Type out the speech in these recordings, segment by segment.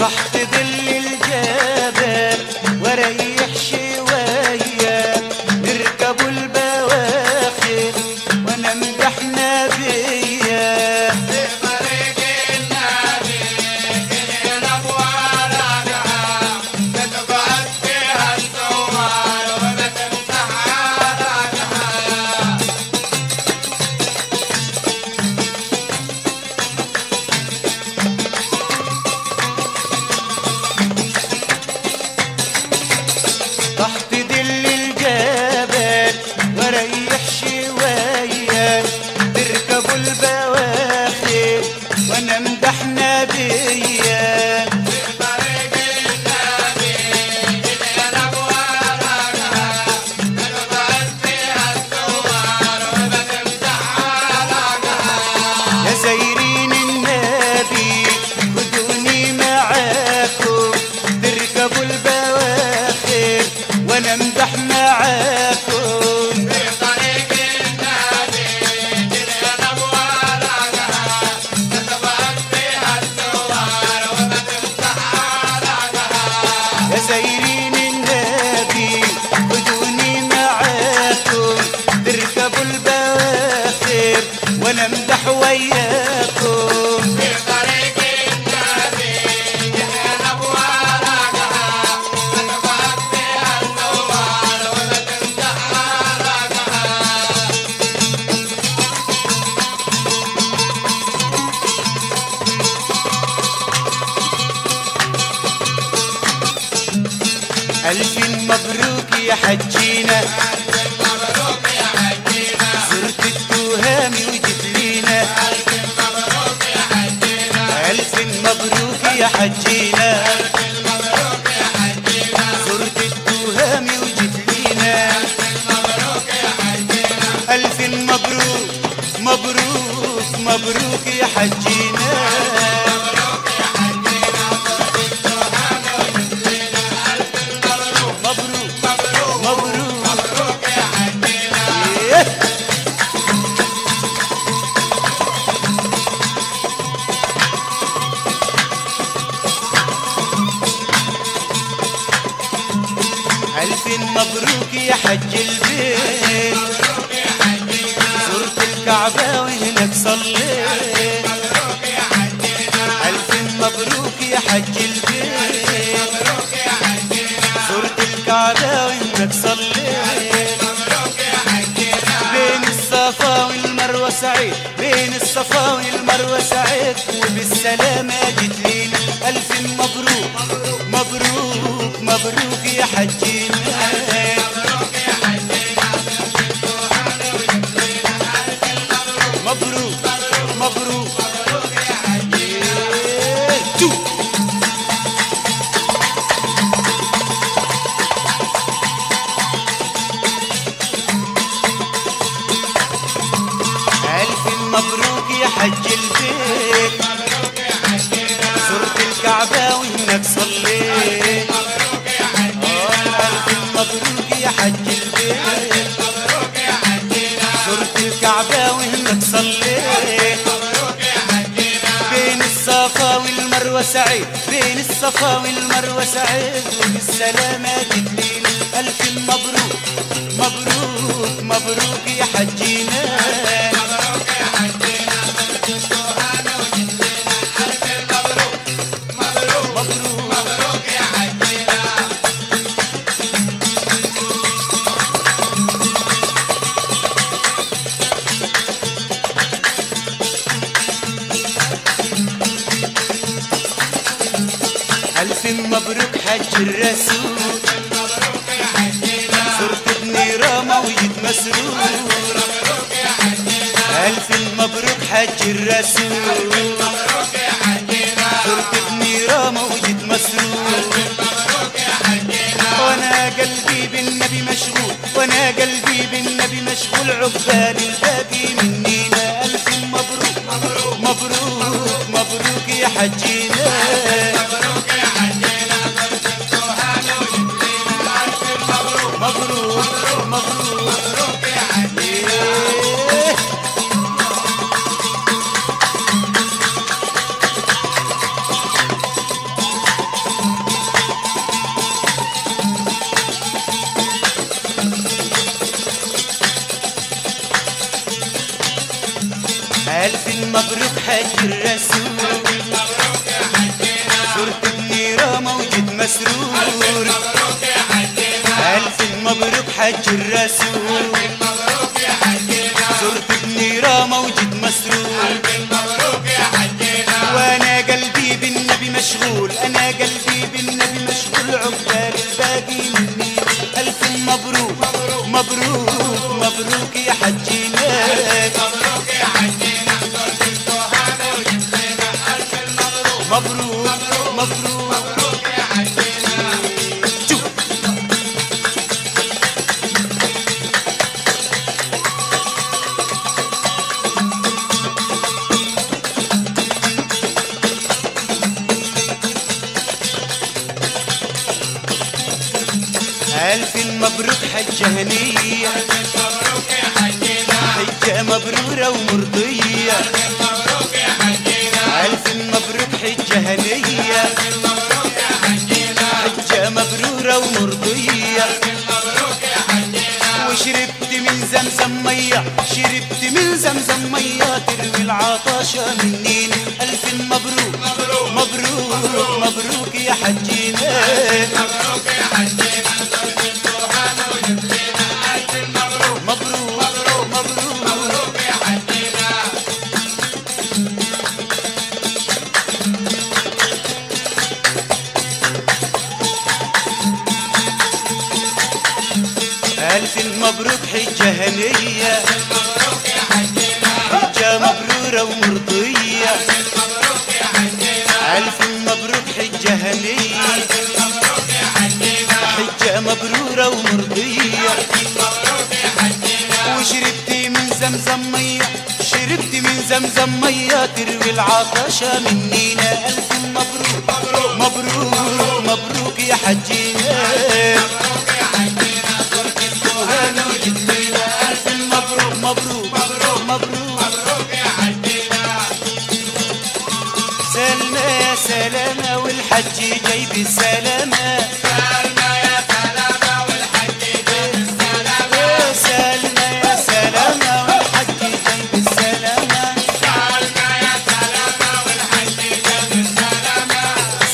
تحت ظل الجبل واريح شويه، نركبوا البواخر ونمدح نبيا. في طريق النبي الاناب وراجعه، بتقعد فيها الصور وبتمسحها راجعه. تحت ظل الجبل واريح شويه، تركبوا البواخر ونمدح نبيا. في طريق النبي الاناب وراجعه، بتقعد فيها الصور وبتمسحها راجعه. يا زايرين النبي خدوني معاكم، تركبوا البواخر ونمدح معاكم. في طريق النبي الاناب وراجعه، بتقعد فيها الصور وبتمسحها راجعه. يا زايرين النبي خدوني معاكم، تركبوا البواخر ونمدح وياكم. في طريق النبي الاناب وراجعه، بتقعد فيها الصور وبتمسحها راجعه. ألف مبروك يا حجينا، ألف مبروك يا حجينا، زرت التهامي وجيت لينا. ألف مبروك يا حجينا، ألف مبروك يا حجينا، ألف مبروك يا حجينا، زرت التهامي وجيت لينا. ألف مبروك يا حجينا، ألف مبروك مبروك مبروك يا حجينا. مبروك يا حجينا، زرت التهامي وجيت لينا. ألف مبروك مبروك مبروك مبروك مبروك يا حجينا. إيه. ألف مبروك يا حج البيت، مبروك يا حجينا، زرت الكعبة وهناك صليت. مبروك يا حجينا، ألف مبروك يا حج البيت، مبروك يا حجينا، زرت الكعبة وهناك صليت. مبروك يا حجينا، بين الصفا والمروة سعيد، بين الصفا والمروة سعيد، وبالسلامة جيت لينا. ألف مبروك مبروك مبروك يا حجينا. مبروك يا حجينا، زرت التهامي وجيت لينا. ألف مبروك مبروك مبروك مبروك مبروك يا حجينا. تو. ألف مبروك يا حج البيت، مبروك يا حجينا، زرت الكعبة وهناك صليت. مبروك يا حجينا، ألف مبروك يا حج البيت، مبروك يا حجينا، زرت الكعبة وهناك صليت. مبروك يا حجينا، بين الصفا والمروة سعيد، بين الصفا والمروة سعيد، وبالسلامة جيت لينا. ألف مبروك مبروك مبروك يا حجينا. مبروك يا حجينا، زرت التهامي وجيت لينا. ألف مبروك مبروك مبروك مبروك يا حجينا. ألف مبروك حج الرسول، ألف مبروك يا حجينا، زرت ابني راما وجيت مسرور. مبروك يا حجينا، ألف مبروك حج الرسول، مبروك يا حجينا، زرت ابني راما وجيت مسرور. مبروك يا حجينا، وانا قلبي بالنبي مشغول، وانا قلبي بالنبي مشغول، عقبال الباقي منينا. ألف مبروك مبروك مبروك مبروك يا حجينا. مبروك يا حجينا، زرت التهامي وجيت لينا. ألف مبروك مبروك مبروك مبروك يا حجينا. إيه. ألف المبروك حج الرسول، زرت ابني راما وجيت مسرور. ألف المبروك حج الرسول، زرت ابني راما وجيت مسرور. وأنا قلبي بالنبي مشغول، أنا قلبي بالنبي مشغول، عقبال الباقي مني. ألف مبروك مبروك مبروك يا حجي ناس، مبروك يا حجي ناس، زرت الكهانة وجبت لنا ألف المبروك، مبروك مبروك مبروك يا حجي ناس. شوف ألف المبروك حجة هنية، ألف مبروك يا حجينا، حجة مبرورة ومرضية. ألف مبروك يا حجينا، ألف مبروك حجة هنية، ألف مبروك يا حجينا، حجة مبرورة ومرضية. ألف مبروك يا حجينا، وشربت من زمزم مية، شربت من زمزم مية تروي العطاشة منين. ألف مبروك مبروك مبروك مبروك يا حجينا، مبروك يا حجينا، ألف المبروك حجة هنية، ألف مبروك يا حجينا، حجة مبرورة ومرضية. ألف مبروك يا حجينا، ألف مبروك حجة هنية، ألف مبروك يا حجينا، حجة مبرورة ومرضية. ألف مبروك يا حجينا، وشربت من زمزم مية، شربت من زمزم مية تروي العطشة منينا. ألف مبروك مبروك مبروك مبروك يا حجينا. مبروك مبروك مبروك مبروك يا حجينا، سلمى يا سلامة والحج جاي بالسلامة، سلمى يا سلامة والحج جاي بالسلامة، سلمى يا سلامة والحج جاي بالسلامة، سلمى يا سلامة والحج جاي بالسلامة،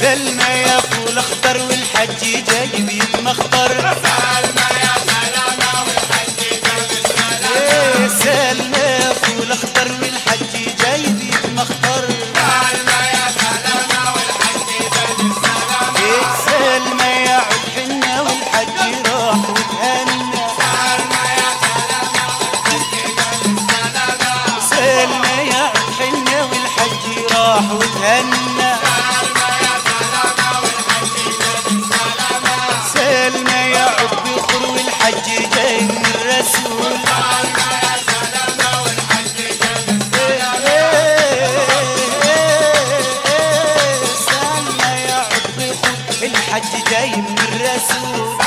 سلمى يا فول أخضر والحج جاي بيد مخضر، الحج جاي من الرسول.